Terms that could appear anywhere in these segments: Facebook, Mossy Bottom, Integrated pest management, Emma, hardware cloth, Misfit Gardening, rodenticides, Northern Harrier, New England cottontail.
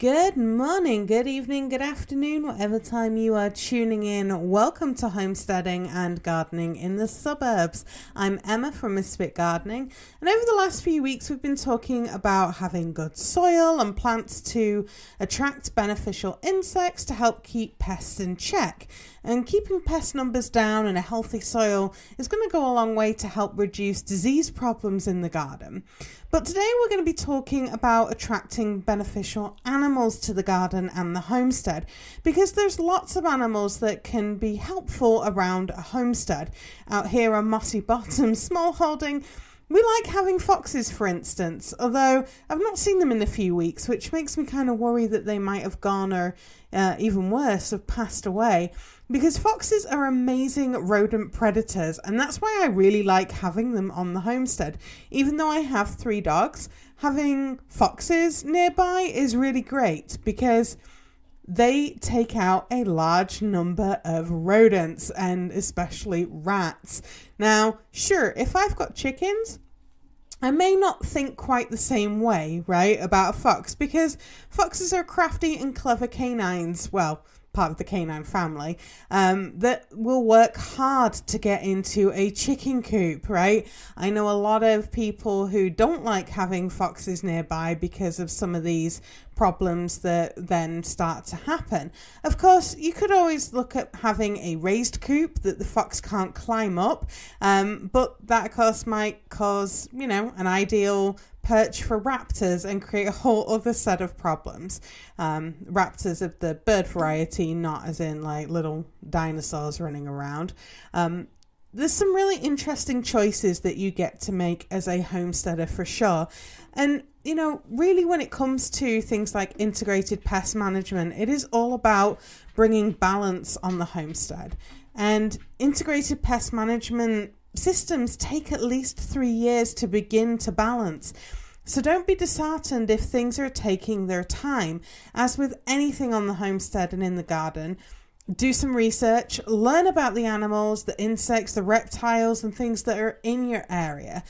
Good morning, good evening, good afternoon, whatever time you are tuning in. Welcome to Homesteading and Gardening in the Suburbs. I'm Emma from Misfit Gardening, and over the last few weeks we've been talking about having good soil and plants to attract beneficial insects to help keep pests in check. And keeping pest numbers down and a healthy soil is going to go a long way to help reduce disease problems in the garden. But today we're going to be talking about attracting beneficial animals to the garden and the homestead, because there's lots of animals that can be helpful around a homestead. Out here on Mossy Bottom smallholding, we like having foxes, for instance, although I've not seen them in a few weeks, which makes me kind of worry that they might have gone or even worse, have passed away, because foxes are amazing rodent predators, and that's why I really like having them on the homestead. Even though I have three dogs, having foxes nearby is really great because they take out a large number of rodents and especially rats. Now, sure, if I've got chickens, I may not think quite the same way, right, about a fox, because foxes are crafty and clever canines, well, part of the canine family, that will work hard to get into a chicken coop, right? I know a lot of people who don't like having foxes nearby because of some of these problems that then start to happen. Of course, you could always look at having a raised coop that the fox can't climb up, but that of course might cause, you know, an ideal perch for raptors and create a whole other set of problems. Raptors of the bird variety, not as in like little dinosaurs running around. There's some really interesting choices that you get to make as a homesteader for sure. And you know, really when it comes to things like integrated pest management, it is all about bringing balance on the homestead. And integrated pest management systems take at least 3 years to begin to balance. So don't be disheartened if things are taking their time. As with anything on the homestead and in the garden, do some research, learn about the animals, the insects, the reptiles and things that are in your area.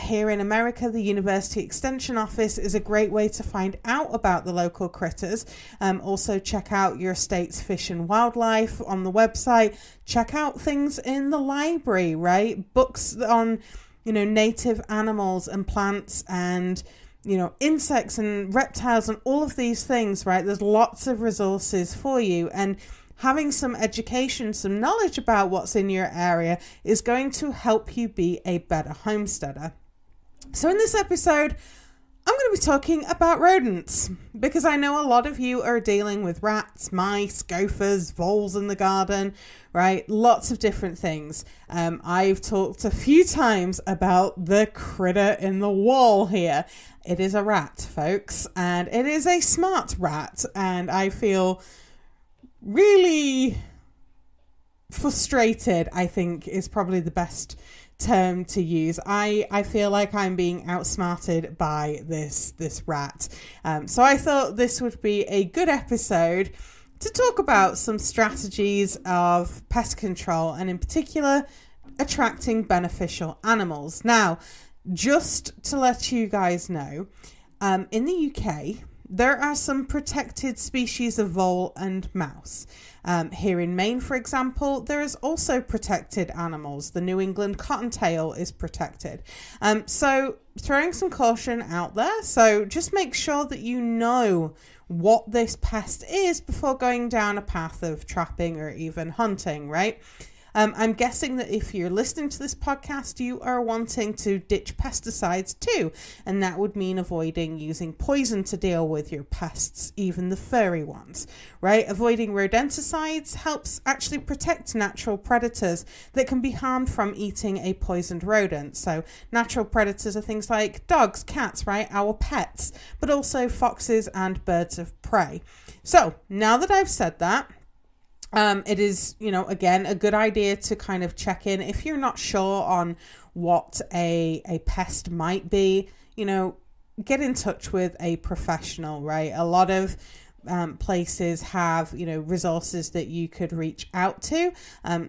Here in America, the University Extension Office is a great way to find out about the local critters. Also check out your state's fish and wildlife on the website. Check out things in the library, right? Books on, you know, native animals and plants and, you know, insects and reptiles and all of these things, right? There's lots of resources for you, and having some education, some knowledge about what's in your area is going to help you be a better homesteader. So in this episode, I'm going to be talking about rodents, because I know a lot of you are dealing with rats, mice, gophers, voles in the garden, right? Lots of different things. I've talked a few times about the critter in the wall here. It is a rat, folks, and it is a smart rat, and I feel really frustrated, I think, is probably the best term to use. I feel like I'm being outsmarted by this rat. So I thought this would be a good episode to talk about some strategies of pest control, and in particular, attracting beneficial animals. Now, just to let you guys know, in the UK, there are some protected species of vole and mouse. Here in Maine, for example, there is also protected animals. The New England cottontail is protected. So throwing some caution out there. So just make sure that you know what this pest is before going down a path of trapping or even hunting, right? I'm guessing that if you're listening to this podcast, you are wanting to ditch pesticides too, and that would mean avoiding using poison to deal with your pests, even the furry ones, right? Avoiding rodenticides helps actually protect natural predators that can be harmed from eating a poisoned rodent. So natural predators are things like dogs, cats, right? Our pets, but also foxes and birds of prey. So now that I've said that, it is, you know, again, a good idea to kind of check in. If you're not sure on what a pest might be, you know, get in touch with a professional, right? A lot of places have, you know, resources that you could reach out to.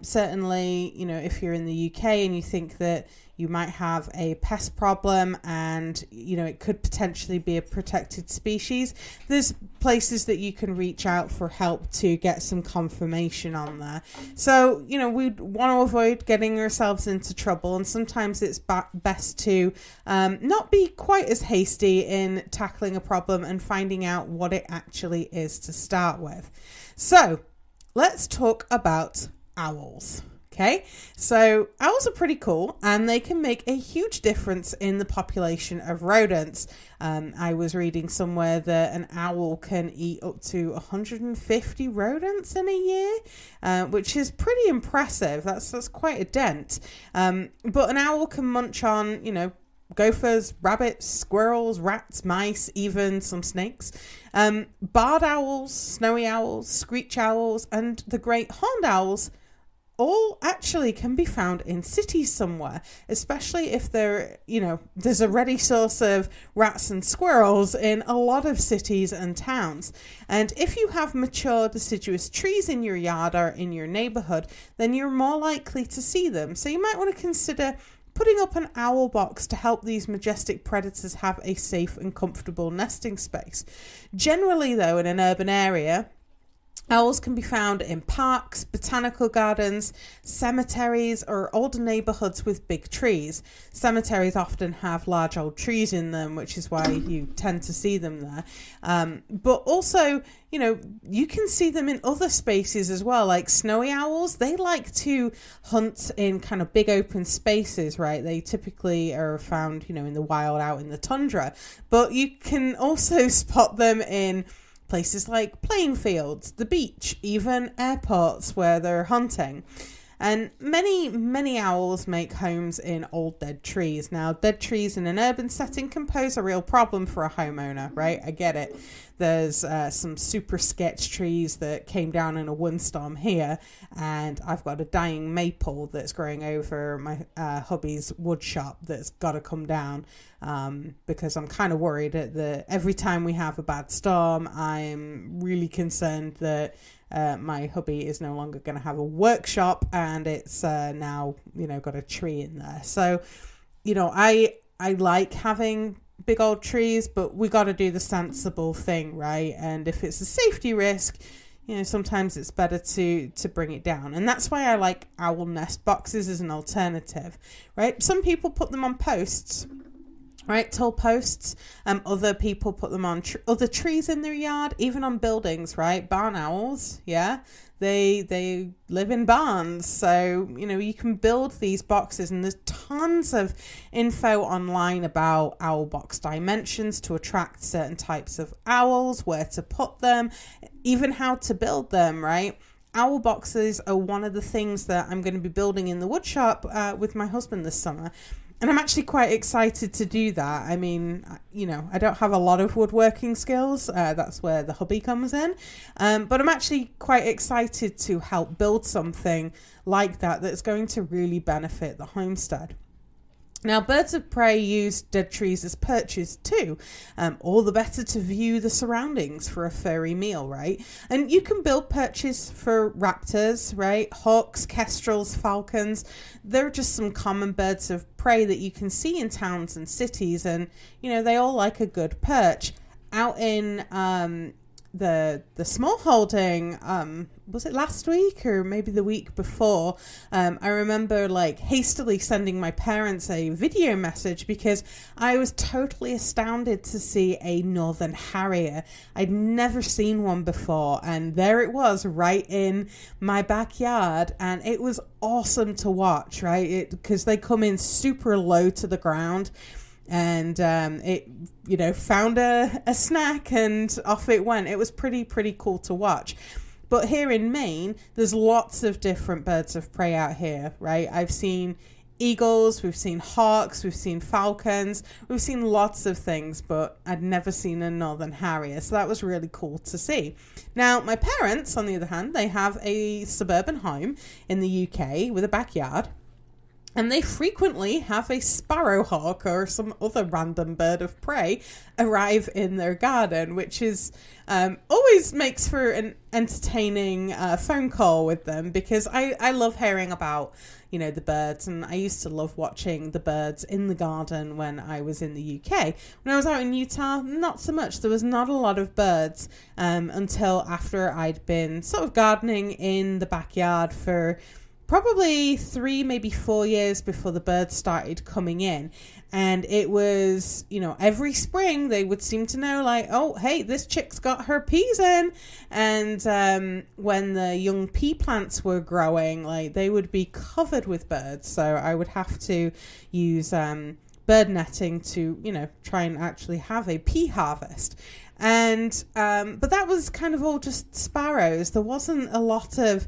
Certainly, you know, if you're in the UK and you think that, you might have a pest problem, and you know, it could potentially be a protected species. There's places that you can reach out for help to get some confirmation on there. So, you know, we want to avoid getting ourselves into trouble, and sometimes it's best to not be quite as hasty in tackling a problem and finding out what it actually is to start with. So let's talk about owls. Okay, so owls are pretty cool, and they can make a huge difference in the population of rodents. I was reading somewhere that an owl can eat up to 150 rodents in a year, which is pretty impressive. That's quite a dent. But an owl can munch on, you know, gophers, rabbits, squirrels, rats, mice, even some snakes. Barred owls, snowy owls, screech owls, and the great horned owls all actually can be found in cities somewhere, especially if there, you know, there's a ready source of rats and squirrels in a lot of cities and towns. And if you have mature deciduous trees in your yard or in your neighborhood, then you're more likely to see them. So you might want to consider putting up an owl box to help these majestic predators have a safe and comfortable nesting space. Generally, though, in an urban area, owls can be found in parks, botanical gardens, cemeteries, or older neighbourhoods with big trees. Cemeteries often have large old trees in them, which is why you tend to see them there. But also, you know, you can see them in other spaces as well, like snowy owls. They like to hunt in kind of big open spaces, right? They typically are found, you know, in the wild, out in the tundra. But you can also spot them in places like playing fields, the beach, even airports where they're hunting. And many, many owls make homes in old dead trees. Now, dead trees in an urban setting can pose a real problem for a homeowner, right? I get it. There's some super sketch trees that came down in a windstorm here, and I've got a dying maple that's growing over my hubby's wood shop that's got to come down. Because I'm kind of worried that every time we have a bad storm, I'm really concerned that my hubby is no longer going to have a workshop, and it's now, you know, got a tree in there. So, you know, I like having big old trees, but we got to do the sensible thing, right? And if it's a safety risk, you know, sometimes it's better to bring it down. And that's why I like owl nest boxes as an alternative, right? Some people put them on posts, right, tall posts. Other people put them on other trees in their yard, even on buildings, right? Barn owls, yeah, they live in barns. So, you know, you can build these boxes, and there's tons of info online about owl box dimensions to attract certain types of owls, where to put them, even how to build them, right? Owl boxes are one of the things that I'm going to be building in the woodshop with my husband this summer. And I'm actually quite excited to do that. I mean, you know, I don't have a lot of woodworking skills. That's where the hobby comes in. But I'm actually quite excited to help build something like that that's going to really benefit the homestead. Now, birds of prey use dead trees as perches too, all the better to view the surroundings for a furry meal, right? And you can build perches for raptors, right? Hawks, kestrels, falcons. There are just some common birds of prey that you can see in towns and cities, and, you know, they all like a good perch. Out in the smallholding, was it last week or maybe the week before, I remember like hastily sending my parents a video message because I was totally astounded to see a Northern Harrier. I'd never seen one before, and there it was right in my backyard, and it was awesome to watch, right? Because they come in super low to the ground. And it, you know, found a snack and off it went. It was pretty cool to watch. But here in Maine, there's lots of different birds of prey out here, right? I've seen eagles, we've seen hawks, we've seen falcons, we've seen lots of things, but I'd never seen a Northern Harrier. So that was really cool to see. Now, my parents, on the other hand, they have a suburban home in the UK with a backyard. and they frequently have a sparrowhawk or some other random bird of prey arrive in their garden, which is always makes for an entertaining phone call with them, because I love hearing about, you know, the birds, and I used to love watching the birds in the garden when I was in the UK. When I was out in Utah, not so much. There was not a lot of birds until after I'd been sort of gardening in the backyard for probably 3, maybe 4 years before the birds started coming in. And it was, you know, every spring they would seem to know, like, oh, hey, this chick's got her peas in. And when the young pea plants were growing, like, they would be covered with birds. So I would have to use bird netting to, you know, try and actually have a pea harvest. And but that was kind of all just sparrows. There wasn't a lot of,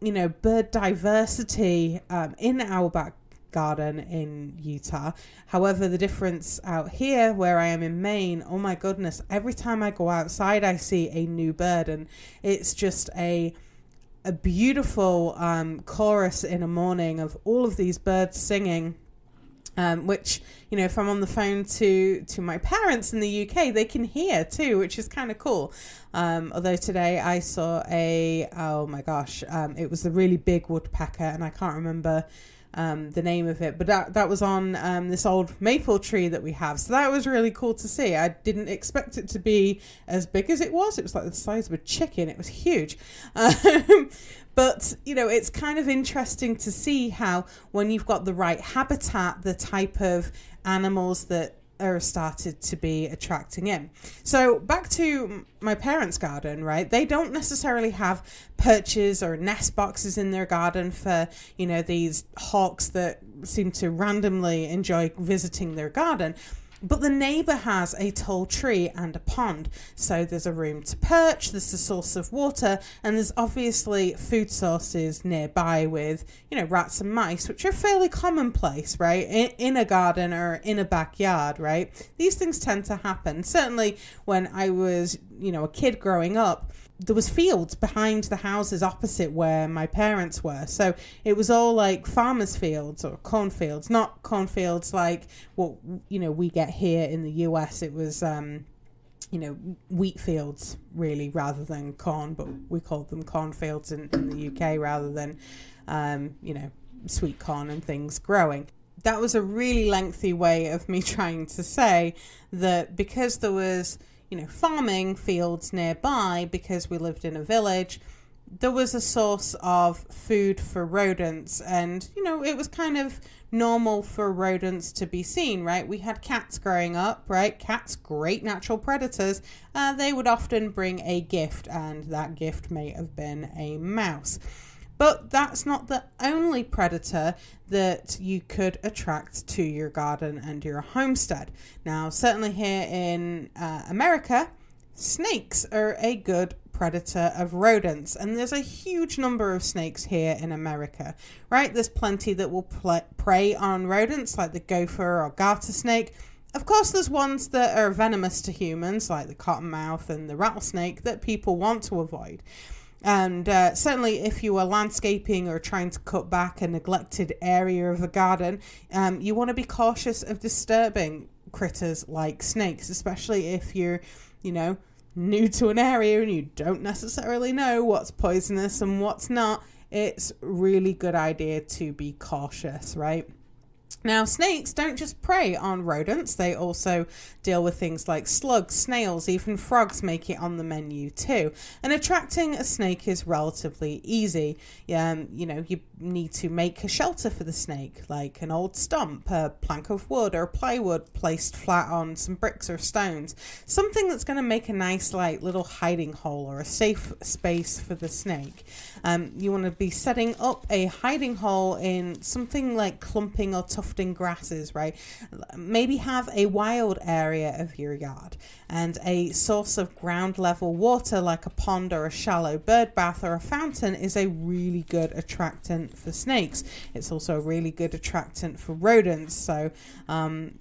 you know, bird diversity in our back garden in Utah. However, the difference out here where I am in Maine, oh my goodness, every time I go outside I see a new bird, and it's just a beautiful chorus in a morning of all of these birds singing. Which, you know, if I'm on the phone to my parents in the UK, they can hear too, which is kind of cool. Although today I saw it was a really big woodpecker, and I can't remember the name of it, but that was on this old maple tree that we have. So that was really cool to see. I didn't expect it to be as big as it was. It was like the size of a chicken. It was huge. But, you know, it's kind of interesting to see how, when you've got the right habitat, the type of animals that are started to be attracting in. So back to my parents' garden, right? They don't necessarily have perches or nest boxes in their garden for, you know, these hawks that seem to randomly enjoy visiting their garden. But the neighbour has a tall tree and a pond, so there's a room to perch, there's a source of water, and there's obviously food sources nearby with, you know, rats and mice, which are fairly commonplace, right, in a garden or in a backyard, right? These things tend to happen. Certainly when I was, you know, a kid growing up, there was fields behind the houses opposite where my parents were. So it was all like farmers' fields or cornfields, not cornfields like what, you know, we get here in the US. It was, you know, wheat fields really rather than corn, but we called them cornfields in the UK rather than, you know, sweet corn and things growing. That was a really lengthy way of me trying to say that because there was, you know, farming fields nearby, because we lived in a village, there was a source of food for rodents, and, you know, it was kind of normal for rodents to be seen, right? We had cats growing up, right? Cats, great natural predators. They would often bring a gift, and that gift may have been a mouse. But that's not the only predator that you could attract to your garden and your homestead. Now, certainly here in America, snakes are a good predator of rodents. And there's a huge number of snakes here in America, right? There's plenty that will prey on rodents, like the gopher or garter snake. Of course, there's ones that are venomous to humans, like the cottonmouth and the rattlesnake, that people want to avoid. And certainly if you are landscaping or trying to cut back a neglected area of a garden, you want to be cautious of disturbing critters like snakes, especially if you're, you know, new to an area and you don't necessarily know what's poisonous and what's not. It's really good idea to be cautious, right? Now, snakes don't just prey on rodents, they also deal with things like slugs, snails, even frogs make it on the menu too. And attracting a snake is relatively easy. You know, you need to make a shelter for the snake, like an old stump, a plank of wood or plywood placed flat on some bricks or stones. Something that's going to make a nice, like, little hiding hole or a safe space for the snake. You want to be setting up a hiding hole in something like clumping or tufting grasses, right? Maybe have a wild area of your yard and a source of ground level water like a pond or a shallow bird bath or a fountain is a really good attractant for snakes. It's also a really good attractant for rodents, so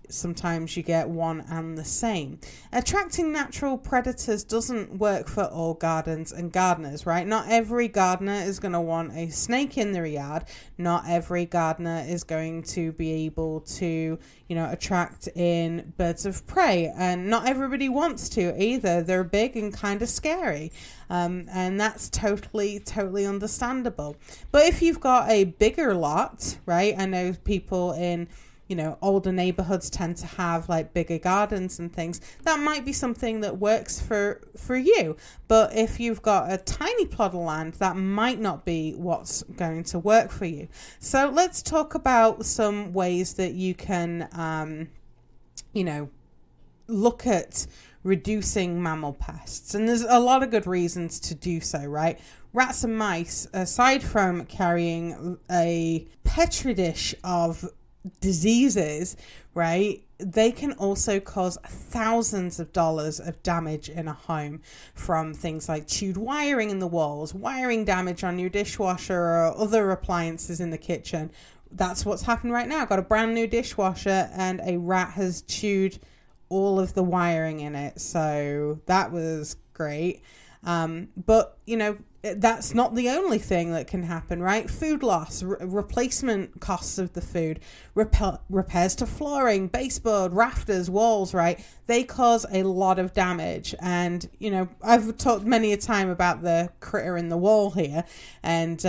sometimes you get one and the same. Attracting natural predators doesn't work for all gardens and gardeners, right? Not every gardener is going to want a snake in their yard. Not every gardener is going to be able to, you know, attract in birds of prey, and not everybody wants to either. They're big and kind of scary, and that's totally understandable. But if you've got a bigger lot, right, I know people in, you know, older neighborhoods tend to have like bigger gardens and things. That might be something that works for you. But if you've got a tiny plot of land, that might not be what's going to work for you. So let's talk about some ways that you can, you know, look at reducing mammal pests. And there's a lot of good reasons to do so, right? Rats and mice, aside from carrying a petri dish of diseases, right, they can also cause thousands of dollars of damage in a home from things like chewed wiring in the walls, wiring damage on your dishwasher or other appliances in the kitchen. That's what's happened right now. Got a brand new dishwasher and a rat has chewed all of the wiring in it, so that was great. But you know, that's not the only thing that can happen, right? Food loss, replacement costs of the food, repairs to flooring, baseboard, rafters, walls, right? They cause a lot of damage. And, you know, I've talked many a time about the critter in the wall here. And,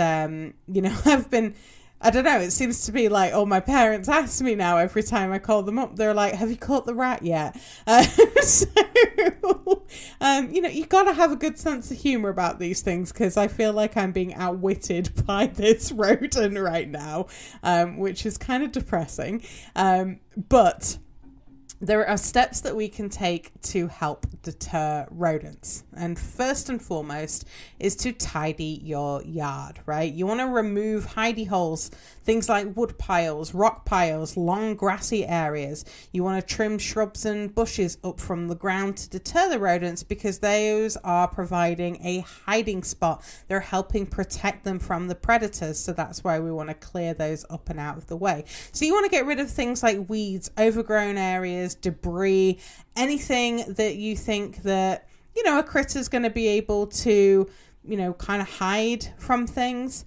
you know, I've been, I don't know, it seems to be like, oh, my parents ask me now every time I call them up. They're like, have you caught the rat yet? You know, you got to have a good sense of humor about these things, because I feel like I'm being outwitted by this rodent right now, which is kind of depressing. But there are steps that we can take to help deter rodents. And first and foremost is to tidy your yard, right? You want to remove hidey holes, things like wood piles, rock piles, long grassy areas. You want to trim shrubs and bushes up from the ground to deter the rodents, because those are providing a hiding spot. They're helping protect them from the predators. So that's why we want to clear those up and out of the way. So you want to get rid of things like weeds, overgrown areas, debris, anything that you think that, you know, a critter's going to be able to, you know, kind of hide from things.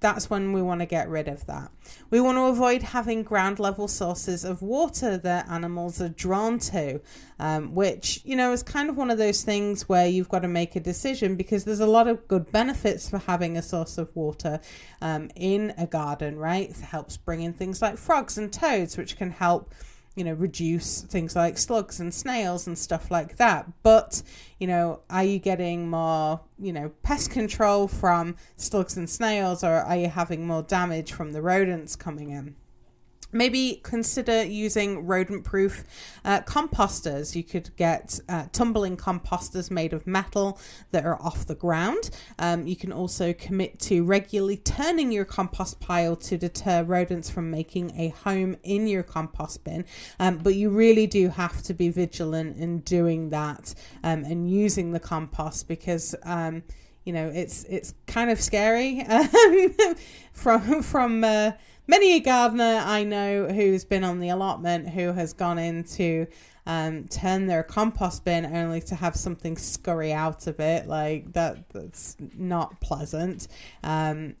That's when we want to get rid of that. We want to avoid having ground level sources of water that animals are drawn to, which, you know, is kind of one of those things where you've got to make a decision, because there's a lot of good benefits for having a source of water in a garden, right? It helps bring in things like frogs and toads, which can help, you know, reduce things like slugs and snails and stuff like that. But, you know, are you getting more, you know, pest control from slugs and snails, or are you having more damage from the rodents coming in? Maybe consider using rodent-proof composters. You could get tumbling composters made of metal that are off the ground. You can also commit to regularly turning your compost pile to deter rodents from making a home in your compost bin. But you really do have to be vigilant in doing that and using the compost, because you know, it's kind of scary. From many a gardener I know who's been on the allotment who has gone in to turn their compost bin only to have something scurry out of it. Like that's not pleasant. And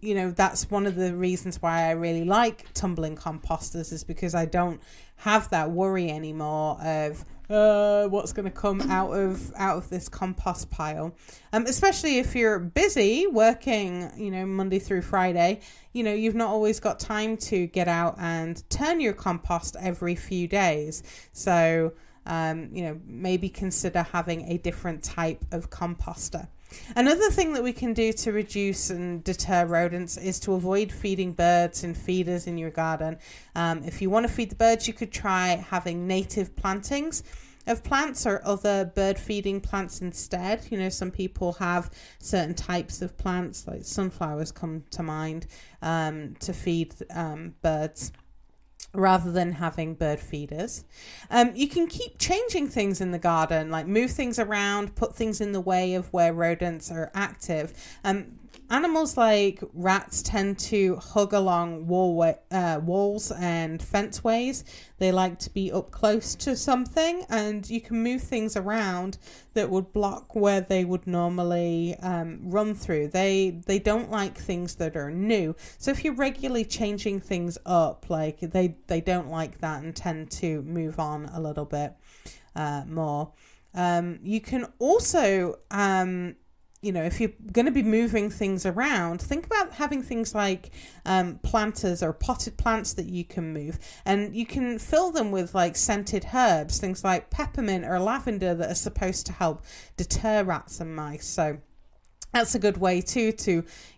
you know, that's one of the reasons why I really like tumbling composters, is because I don't have that worry anymore of what's going to come out of this compost pile. Especially if you're busy working, you know, Monday through Friday, you know, you've not always got time to get out and turn your compost every few days. So, you know, maybe consider having a different type of composter. Another thing that we can do to reduce and deter rodents is to avoid feeding birds and feeders in your garden. If you want to feed the birds, you could try having native plantings of plants or other bird feeding plants instead. You know, some people have certain types of plants, like sunflowers come to mind, to feed birds. rather than having bird feeders. You can keep changing things in the garden, like move things around, put things in the way of where rodents are active. Animals like rats tend to hug along walls and fenceways. They like to be up close to something, and you can move things around that would block where they would normally run through. They don't like things that are new. So if you're regularly changing things up, like they don't like that and tend to move on a little bit more. You can also... you know, if you're going to be moving things around, think about having things like planters or potted plants that you can move, and you can fill them with like scented herbs, things like peppermint or lavender that are supposed to help deter rats and mice. So that's a good way too to,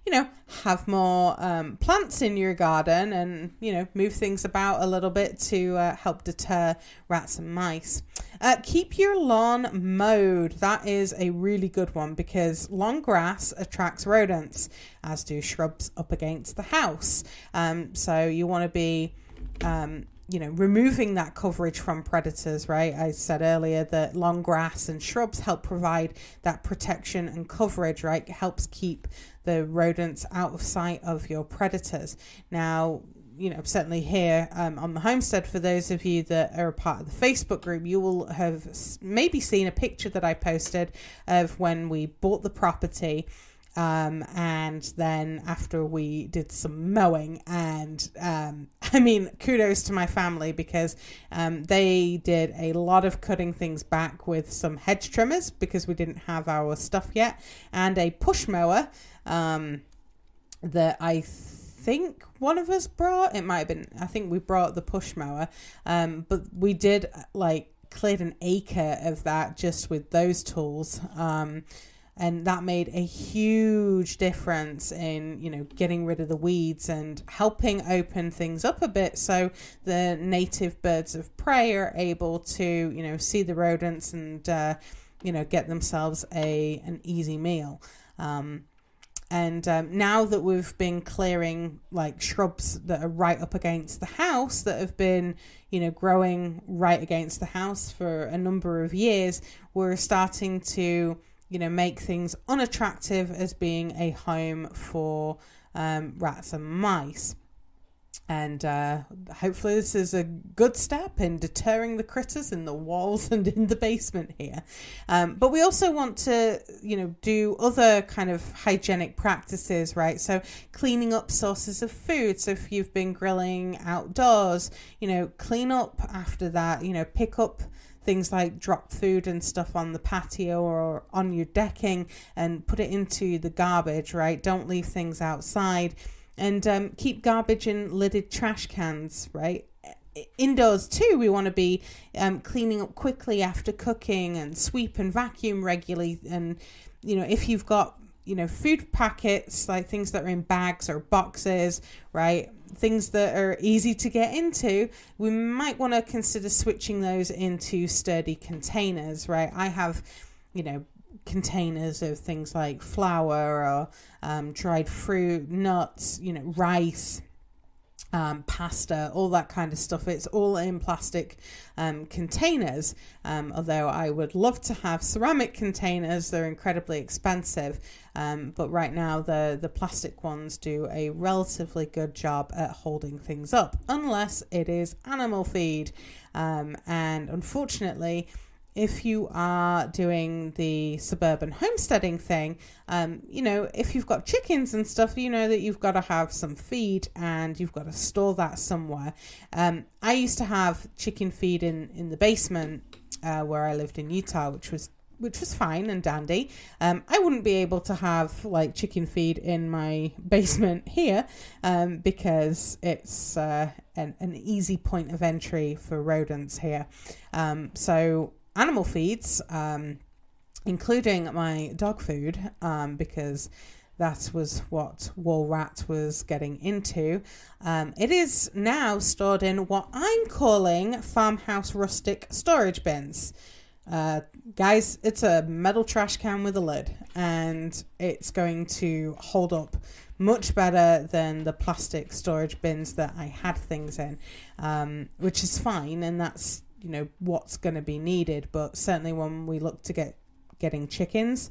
you know, have more plants in your garden and, you know, move things about a little bit to help deter rats and mice. Keep your lawn mowed. That is a really good one because long grass attracts rodents, as do shrubs up against the house. So you want to be, you know, removing that coverage from predators, right? I said earlier that long grass and shrubs help provide that protection and coverage, right? It helps keep the rodents out of sight of your predators. Now, you know, certainly here on the homestead, for those of you that are a part of the Facebook group, you will have maybe seen a picture that I posted of when we bought the property. And then after we did some mowing, and I mean, kudos to my family because they did a lot of cutting things back with some hedge trimmers because we didn't have our stuff yet, and a push mower that I think one of us brought. It might have been, I think we brought the push mower, but we did like cleared an acre of that just with those tools. And that made a huge difference in, you know, getting rid of the weeds and helping open things up a bit so the native birds of prey are able to, you know, see the rodents and, you know, get themselves an easy meal. Now that we've been clearing like shrubs that are right up against the house that have been, you know, growing right against the house for a number of years, we're starting to, you know, make things unattractive as being a home for rats and mice. And hopefully this is a good step in deterring the critters in the walls and in the basement here. But we also want to, you know, do other kind of hygienic practices, right? So cleaning up sources of food. So if you've been grilling outdoors, you know, clean up after that, you know, pick up things like drop food and stuff on the patio or on your decking and put it into the garbage, right? Don't leave things outside, and keep garbage in lidded trash cans, right? Indoors too, we want to be cleaning up quickly after cooking, and sweep and vacuum regularly. And, you know, if you've got, you know, food packets, like things that are in bags or boxes, right? Things that are easy to get into, we might want to consider switching those into sturdy containers, right? I have, you know, containers of things like flour or dried fruit, nuts, you know, rice, pasta, all that kind of stuff. It's all in plastic containers, although I would love to have ceramic containers. They're incredibly expensive, but right now the plastic ones do a relatively good job at holding things up, unless it is animal feed. And unfortunately, if you are doing the suburban homesteading thing, you know, if you've got chickens and stuff, you know that you've got to have some feed and you've got to store that somewhere. I used to have chicken feed in the basement where I lived in Utah, which was fine and dandy. I wouldn't be able to have like chicken feed in my basement here because it's an easy point of entry for rodents here. So animal feeds, including my dog food, because that was what wall rat was getting into. It is now stored in what I'm calling farmhouse rustic storage bins. Guys, it's a metal trash can with a lid, and it's going to hold up much better than the plastic storage bins that I had things in, which is fine, and that's, you know, what's going to be needed. But certainly when we look to getting chickens,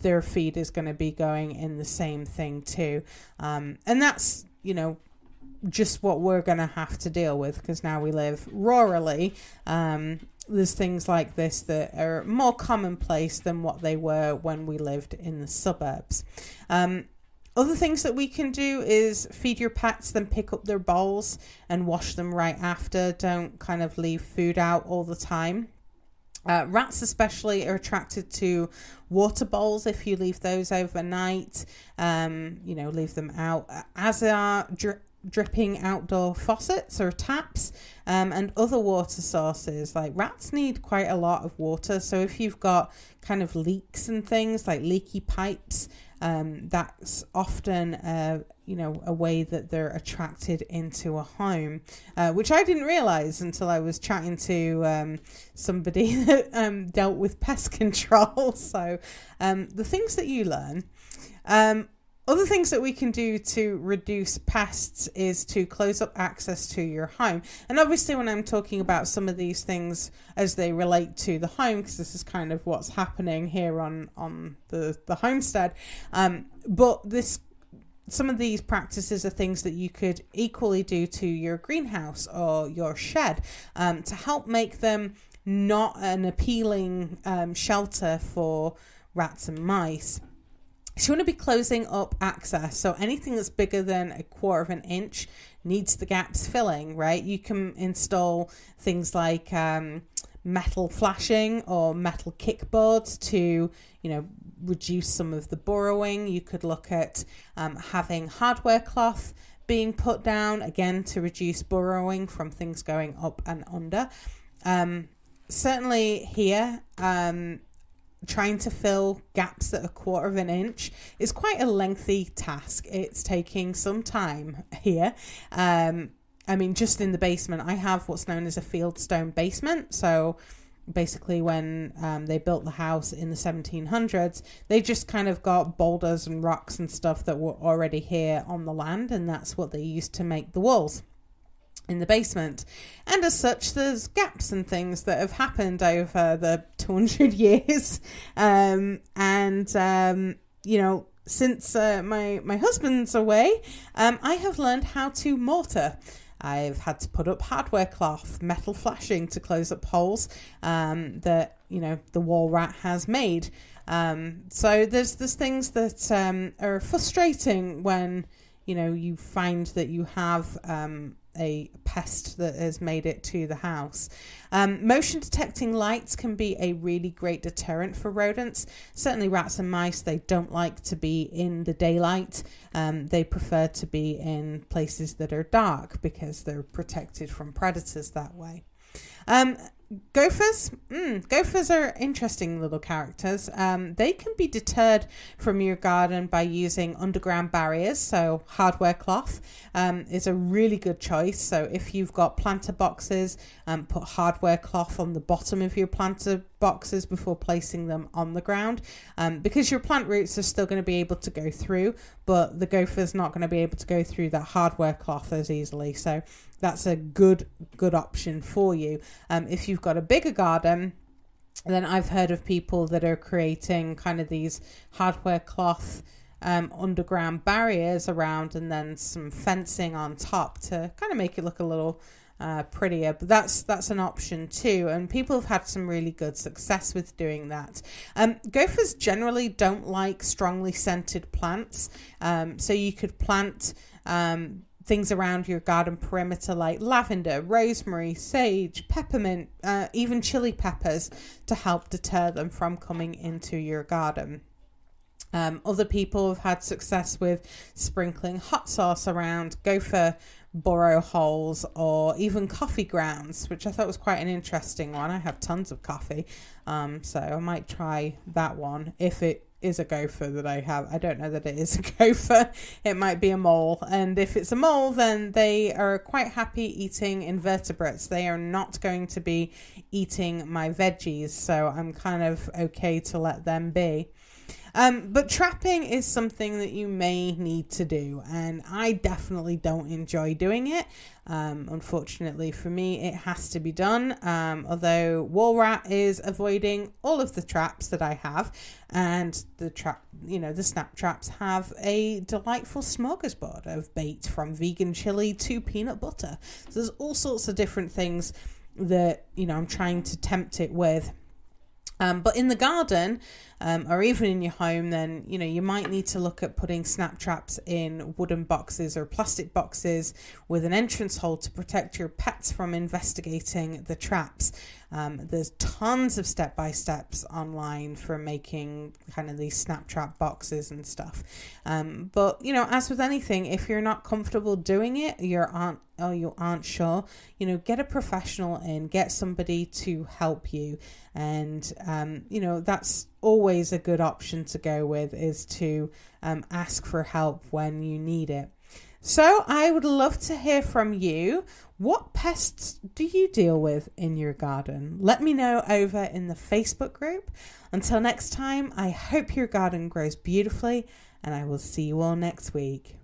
their feed is going to be going in the same thing too, and that's, you know, just what we're going to have to deal with, because now we live rurally. There's things like this that are more commonplace than what they were when we lived in the suburbs. Other things that we can do is feed your pets, then pick up their bowls and wash them right after. Don't kind of leave food out all the time. Rats especially are attracted to water bowls. If you leave those overnight, you know, leave them out, as are dripping outdoor faucets or taps, and other water sources. Like, rats need quite a lot of water, so if you've got kind of leaks and things, like leaky pipes, that's often you know, a way that they're attracted into a home, which I didn't realize until I was chatting to somebody that dealt with pest control. So the things that you learn. Other things that we can do to reduce pests is to close up access to your home. And obviously when I'm talking about some of these things as they relate to the home, because this is kind of what's happening here on the homestead, but this, some of these practices are things that you could equally do to your greenhouse or your shed, to help make them not an appealing shelter for rats and mice. So you want to be closing up access. So anything that's bigger than 1/4 inch needs the gaps filling, right? You can install things like metal flashing or metal kickboards to, you know, reduce some of the burrowing. You could look at having hardware cloth being put down, again, to reduce burrowing from things going up and under. Certainly here, trying to fill gaps at 1/4 inch is quite a lengthy task. It's taking some time here. I mean, just in the basement, I have what's known as a fieldstone basement. So basically when they built the house in the 1700s, they just kind of got boulders and rocks and stuff that were already here on the land, and that's what they used to make the walls in the basement. And as such, there's gaps and things that have happened over the 200 years. You know, since my husband's away, I have learned how to mortar. I've had to put up hardware cloth, metal flashing to close up holes that, you know, the wall rat has made. So there's things that are frustrating when, you know, you find that you have a pest that has made it to the house. Motion detecting lights can be a really great deterrent for rodents. Certainly rats and mice, they don't like to be in the daylight. They prefer to be in places that are dark because they're protected from predators that way. Gophers. Gophers are interesting little characters. They can be deterred from your garden by using underground barriers. So hardware cloth is a really good choice. So if you've got planter boxes, put hardware cloth on the bottom of your planter boxes before placing them on the ground, because your plant roots are still going to be able to go through, but the gopher's not going to be able to go through that hardware cloth as easily. So that's a good option for you. If you've got a bigger garden, then I've heard of people that are creating kind of these hardware cloth underground barriers around, and then some fencing on top to kind of make it look a little prettier. But that's an option too, and people have had some really good success with doing that. Gophers generally don't like strongly scented plants, so you could plant things around your garden perimeter like lavender, rosemary, sage, peppermint, even chili peppers, to help deter them from coming into your garden. Other people have had success with sprinkling hot sauce around gopher burrow holes or even coffee grounds, which I thought was quite an interesting one. I have tons of coffee, so I might try that one if it is a gopher that I have. I don't know that it is a gopher. It might be a mole. And if it's a mole, then they are quite happy eating invertebrates. They are not going to be eating my veggies, so I'm kind of okay to let them be. But trapping is something that you may need to do, and I definitely don't enjoy doing it. Unfortunately for me, it has to be done, although wall rat is avoiding all of the traps that I have, and the trap, you know, the snap traps have a delightful smorgasbord of bait, from vegan chili to peanut butter. So there's all sorts of different things that, you know, I'm trying to tempt it with. But in the garden, or even in your home, then, you know, you might need to look at putting snap traps in wooden boxes or plastic boxes with an entrance hole to protect your pets from investigating the traps. There's tons of step-by-steps online for making kind of these snap trap boxes and stuff. But, you know, as with anything, if you're not comfortable doing it, you aren't sure, you know, get a professional in, get somebody to help you. And, you know, that's always a good option to go with, is to ask for help when you need it. So I would love to hear from you. What pests do you deal with in your garden? Let me know over in the Facebook group. Until next time, I hope your garden grows beautifully, and I will see you all next week.